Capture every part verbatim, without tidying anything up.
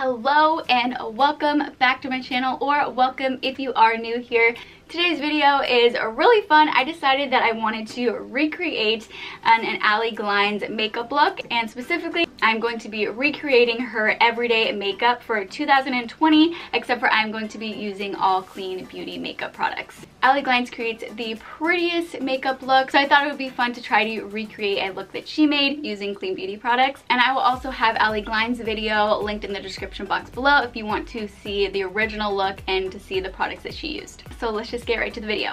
Hello and welcome back to my channel, or welcome if you are new here. Today's video is really fun. I decided that I wanted to recreate an, an Allie Glines makeup look, and specifically I'm going to be recreating her everyday makeup for two thousand twenty, except for I'm going to be using all clean beauty makeup products. Allie Glines creates the prettiest makeup look, so I thought it would be fun to try to recreate a look that she made using clean beauty products. And I will also have Allie Glines' video linked in the description box below if you want to see the original look and to see the products that she used. So let's just get right to the video.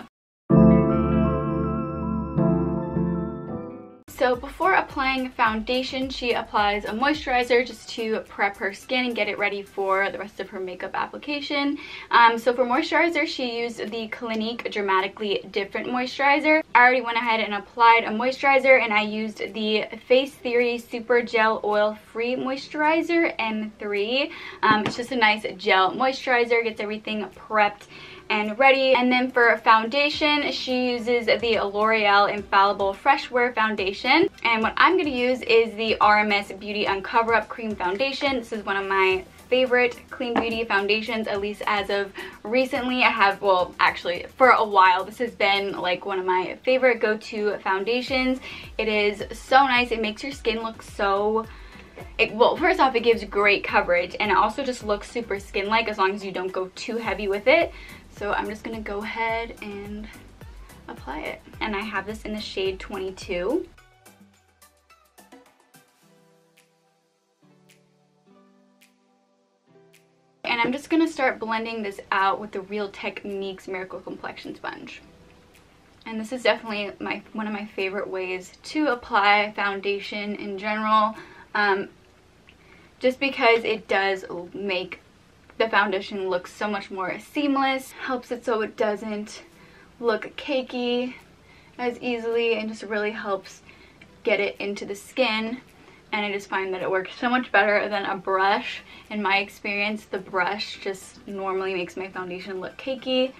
So before applying foundation, she applies a moisturizer just to prep her skin and get it ready for the rest of her makeup application. Um, so for moisturizer, she used the Clinique Dramatically Different Moisturizer. I already went ahead and applied a moisturizer, and I used the Face Theory Super Gel Oil Free Moisturizer M three. Um, it's just a nice gel moisturizer, gets everything prepped and ready. And then for foundation, she uses the L'Oreal Infallible Fresh Wear Foundation, and what I'm going to use is the R M S Beauty Uncover Up Cream Foundation. This is one of my favorite clean beauty foundations, at least as of recently. I have, well, actually for a while, this has been like one of my favorite go-to foundations. It is so nice. It makes your skin look so It, well, first off, it gives great coverage, and it also just looks super skin-like as long as you don't go too heavy with it. So I'm just going to go ahead and apply it. And I have this in the shade twenty-two. And I'm just going to start blending this out with the Real Techniques Miracle Complexion Sponge. And this is definitely my one of my favorite ways to apply foundation in general. Um, just because it does make the foundation look so much more seamless, helps it so it doesn't look cakey as easily, and just really helps get it into the skin. And I just find that it works so much better than a brush. In my experience, the brush just normally makes my foundation look cakey.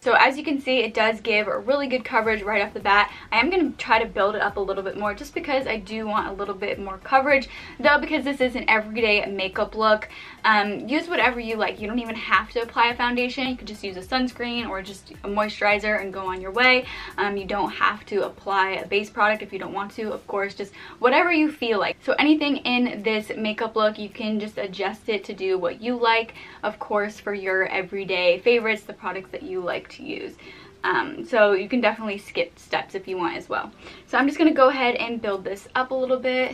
So as you can see, it does give really good coverage right off the bat. I am going to try to build it up a little bit more just because I do want a little bit more coverage, though, because this is an everyday makeup look. Um, use whatever you like. You don't even have to apply a foundation. You could just use a sunscreen or just a moisturizer and go on your way. Um, you don't have to apply a base product if you don't want to, of course, just whatever you feel like. So anything in this makeup look, you can just adjust it to do what you like, of course, for your everyday favorites, the products that you like to use. Um, so you can definitely skip steps if you want as well. So I'm just going to go ahead and build this up a little bit.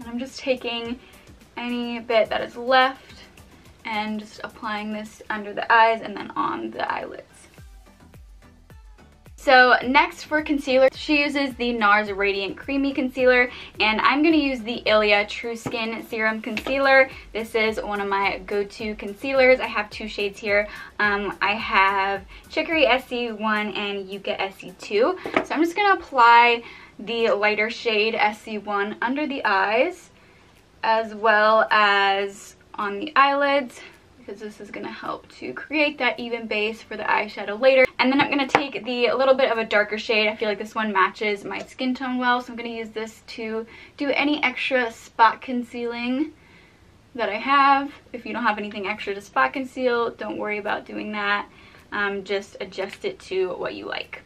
And I'm just taking any bit that is left and just applying this under the eyes and then on the eyelids. So next for concealer, she uses the NARS Radiant Creamy Concealer, and I'm going to use the Ilia True Skin Serum Concealer. This is one of my go-to concealers. I have two shades here. Um, I have Chicory S C one and Yucca S C two. So I'm just going to apply the lighter shade S C one under the eyes as well as on the eyelids, because this is going to help to create that even base for the eyeshadow later. And then I'm going to take the a little bit of a darker shade. I feel like this one matches my skin tone well, so I'm going to use this to do any extra spot concealing that I have. If you don't have anything extra to spot conceal, don't worry about doing that. Um, just adjust it to what you like.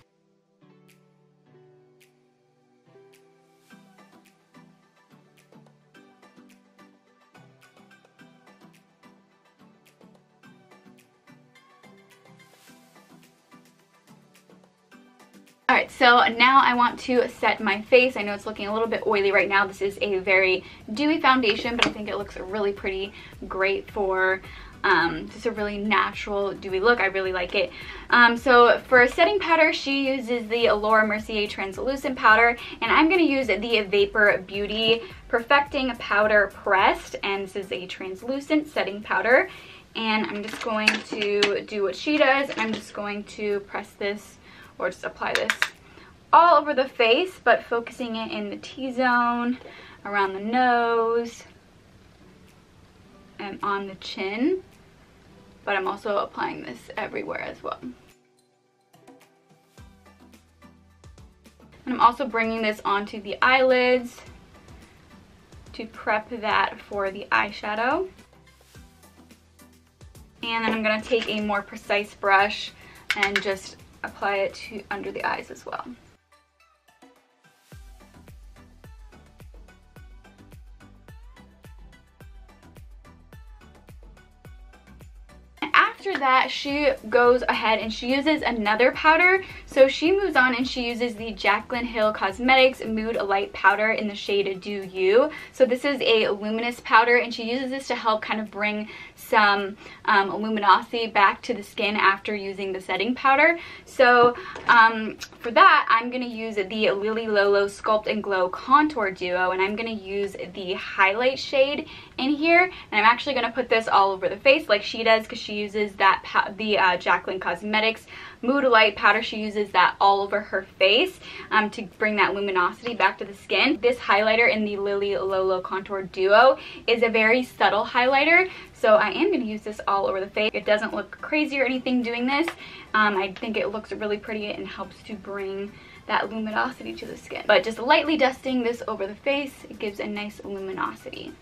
Alright, so now I want to set my face. I know it's looking a little bit oily right now. This is a very dewy foundation, but I think it looks really pretty, great for um, just a really natural dewy look. I really like it. Um, so for a setting powder, she uses the Laura Mercier Translucent Powder, and I'm going to use the Vapor Beauty Perfecting Powder Pressed, and this is a translucent setting powder. And I'm just going to do what she does, and I'm just going to press this or just apply this all over the face, but focusing it in the T-zone, around the nose, and on the chin. But I'm also applying this everywhere as well. And I'm also bringing this onto the eyelids to prep that for the eyeshadow. And then I'm going to take a more precise brush and just apply it to under the eyes as well. After that, she goes ahead and she uses another powder. So she moves on and she uses the Jaclyn Hill Cosmetics Mood Light Powder in the shade Do You. So this is a luminous powder, and she uses this to help kind of bring some um, luminosity back to the skin after using the setting powder. So um, for that, I'm going to use the Lily Lolo Sculpt and Glow Contour Duo, and I'm going to use the highlight shade in here. And I'm actually going to put this all over the face like she does, because she uses that the uh, Jaclyn Cosmetics Mood Light powder. She uses that all over her face um, to bring that luminosity back to the skin. This highlighter in the Lily Lolo Contour Duo is a very subtle highlighter, so I am going to use this all over the face. It doesn't look crazy or anything doing this. Um, I think it looks really pretty and helps to bring that luminosity to the skin. But just lightly dusting this over the face, it gives a nice luminosity.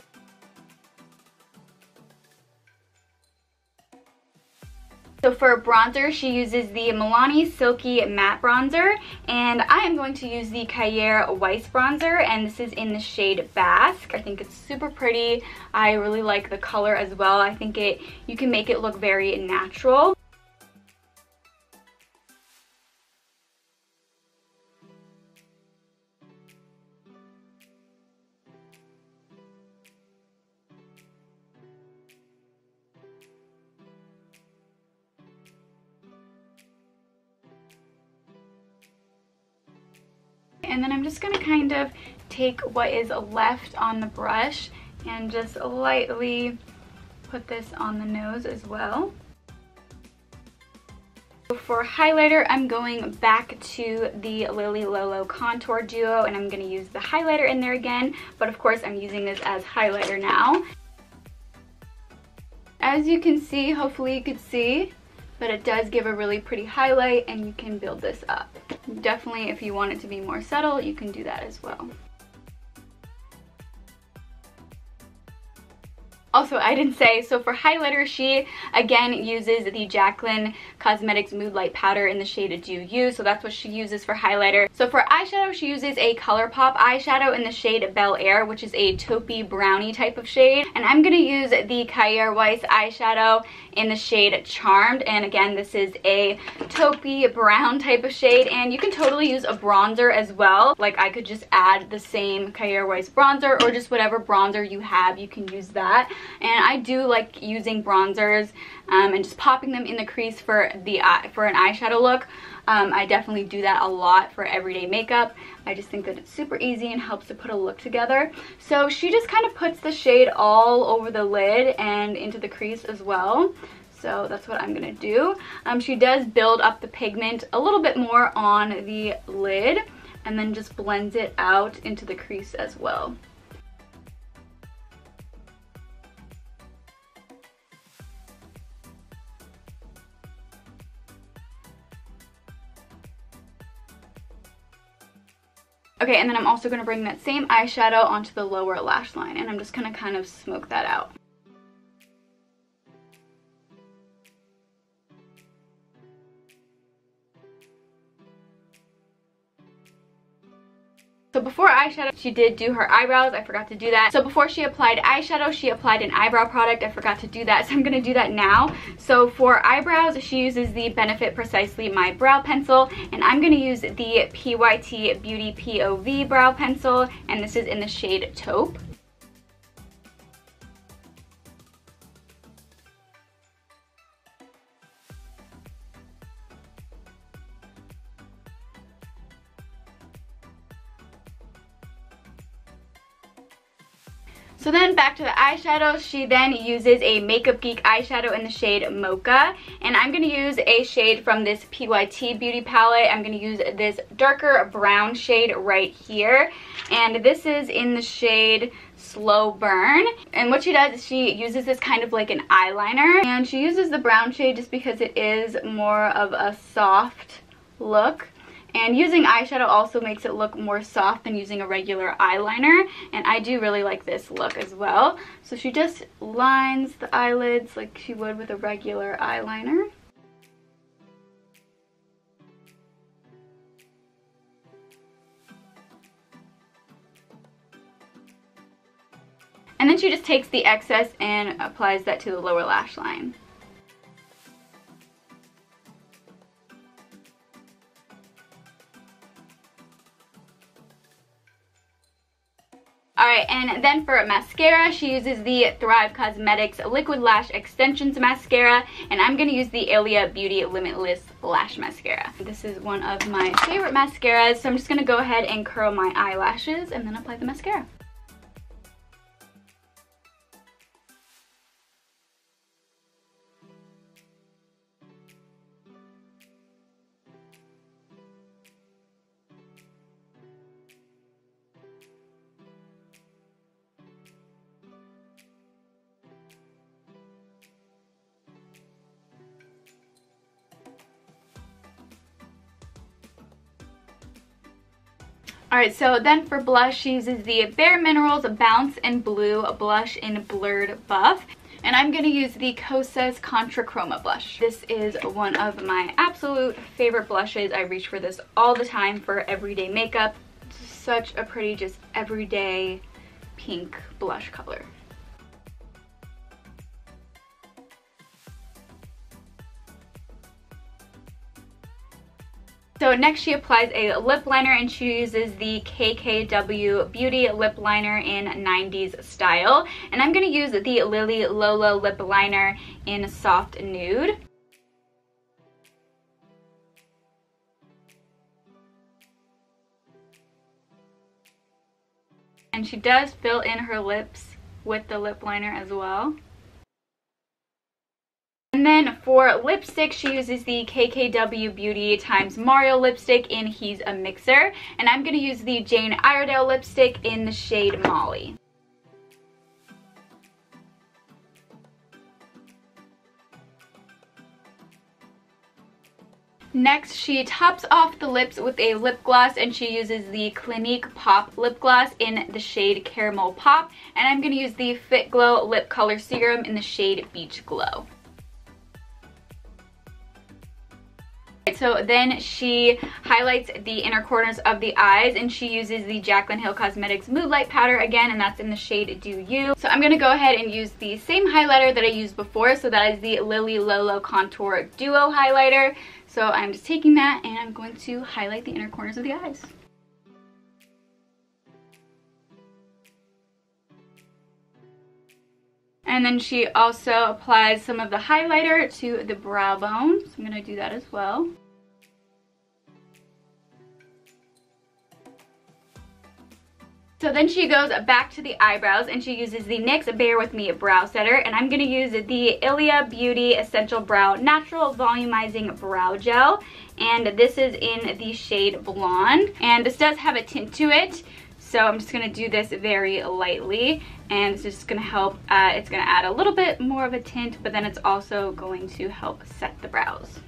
So for bronzer, she uses the Milani Silky Matte Bronzer, and I am going to use the Kjaer Weis Bronzer, and this is in the shade Basque. I think it's super pretty. I really like the color as well. I think it you can make it look very natural. And then I'm just going to kind of take what is left on the brush and just lightly put this on the nose as well. For highlighter, I'm going back to the Lily Lolo Contour Duo, and I'm going to use the highlighter in there again, but of course I'm using this as highlighter now. As you can see, hopefully you could see, but it does give a really pretty highlight, and you can build this up. Definitely, if you want it to be more subtle, you can do that as well. Also, I didn't say, so for highlighter, she again uses the Jaclyn Cosmetics Mood Light Powder in the shade Do You, so that's what she uses for highlighter. So for eyeshadow, she uses a ColourPop eyeshadow in the shade Bel Air, which is a taupey brownie type of shade. And I'm going to use the Kjaer Weis eyeshadow in the shade Charmed, and again this is a taupey brown type of shade, and you can totally use a bronzer as well. Like, I could just add the same Kjaer Weis bronzer, or just whatever bronzer you have, you can use that. And I do like using bronzers um, and just popping them in the crease for the eye for an eyeshadow look. um, I definitely do that a lot for everyday makeup. I just think that it's super easy and helps to put a look together. So she just kind of puts the shade all over the lid and into the crease as well. So that's what I'm going to do. Um, she does build up the pigment a little bit more on the lid and then just blends it out into the crease as well. Okay, and then I'm also going to bring that same eyeshadow onto the lower lash line, and I'm just going to kind of smoke that out. So before eyeshadow, she did do her eyebrows. I forgot to do that. So before she applied eyeshadow, she applied an eyebrow product. I forgot to do that, so I'm going to do that now. So for eyebrows, she uses the Benefit Precisely My Brow Pencil, and I'm going to use the P Y T Beauty P O V Brow Pencil, and this is in the shade Taupe. So then back to the eyeshadow, she then uses a Makeup Geek eyeshadow in the shade Mocha. And I'm going to use a shade from this P Y T Beauty palette. I'm going to use this darker brown shade right here. And this is in the shade Slow Burn. And what she does is she uses this kind of like an eyeliner. And she uses the brown shade just because it is more of a soft look. And using eyeshadow also makes it look more soft than using a regular eyeliner. And I do really like this look as well. So she just lines the eyelids like she would with a regular eyeliner. And then she just takes the excess and applies that to the lower lash line. Alright, and then for mascara, she uses the Thrive Cosmetics Liquid Lash Extensions Mascara, and I'm going to use the Ilia Beauty Limitless Lash Mascara. This is one of my favorite mascaras, so I'm just going to go ahead and curl my eyelashes and then apply the mascara. Alright, so then for blush, she uses the Bare Minerals Bounce and Blue Blush in Blurred Buff. And I'm going to use the Kosas Contra Chroma Blush. This is one of my absolute favorite blushes. I reach for this all the time for everyday makeup. It's such a pretty, just everyday pink blush color. So next she applies a lip liner and she uses the K K W Beauty Lip Liner in nineties Style. And I'm going to use the Lily Lolo Lip Liner in Soft Nude. And she does fill in her lips with the lip liner as well. And then for lipstick, she uses the K K W Beauty times Mario lipstick in He's a Mixer. And I'm going to use the Jane Iredale lipstick in the shade Molly. Next, she tops off the lips with a lip gloss and she uses the Clinique Pop Lip Gloss in the shade Caramel Pop. And I'm going to use the Fit Glow Lip Color Serum in the shade Beach Glow. So then she highlights the inner corners of the eyes and she uses the Jaclyn Hill Cosmetics Mood Light Powder again, and that's in the shade Do You. So I'm going to go ahead and use the same highlighter that I used before. So that is the Lily Lolo Contour Duo Highlighter. So I'm just taking that and I'm going to highlight the inner corners of the eyes. And then she also applies some of the highlighter to the brow bone. So I'm going to do that as well. So then she goes back to the eyebrows and she uses the NYX Bear With Me Brow Setter. And I'm going to use the Ilia Beauty Essential Brow Natural Volumizing Brow Gel. And this is in the shade Blonde. And this does have a tint to it. So I'm just going to do this very lightly. And it's just going to help, uh, it's going to add a little bit more of a tint, but then it's also going to help set the brows.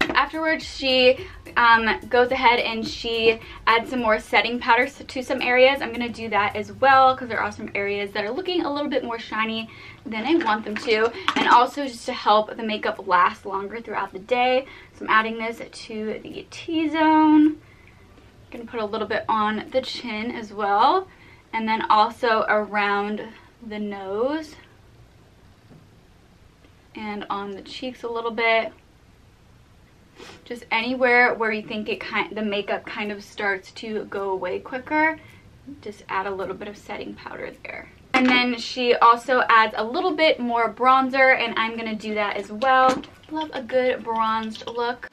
Afterwards, she um, goes ahead and she adds some more setting powder to some areas. I'm going to do that as well because there are some areas that are looking a little bit more shiny than I want them to. And also just to help the makeup last longer throughout the day. So I'm adding this to the T-zone. Gonna put a little bit on the chin as well, and then also around the nose and on the cheeks a little bit. Just anywhere where you think it kind, the makeup kind of starts to go away quicker, just add a little bit of setting powder there. And then she also adds a little bit more bronzer, and I'm gonna do that as well. Love a good bronzed look.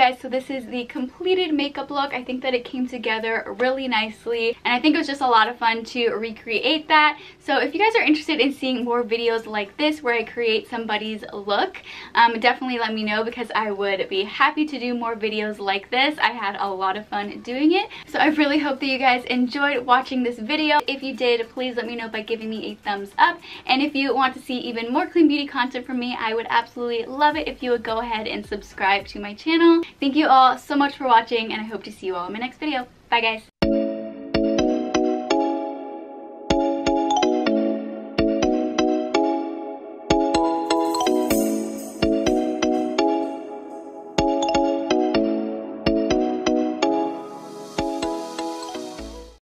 guys, so this is the completed makeup look. I think that it came together really nicely, and I think it was just a lot of fun to recreate that. So if you guys are interested in seeing more videos like this where I create somebody's look, um, definitely let me know, because I would be happy to do more videos like this. I had a lot of fun doing it. So I really hope that you guys enjoyed watching this video. If you did, please let me know by giving me a thumbs up. And if you want to see even more clean beauty content from me, I would absolutely love it if you would go ahead and subscribe to my channel. Thank you all so much for watching, and I hope to see you all in my next video. Bye guys!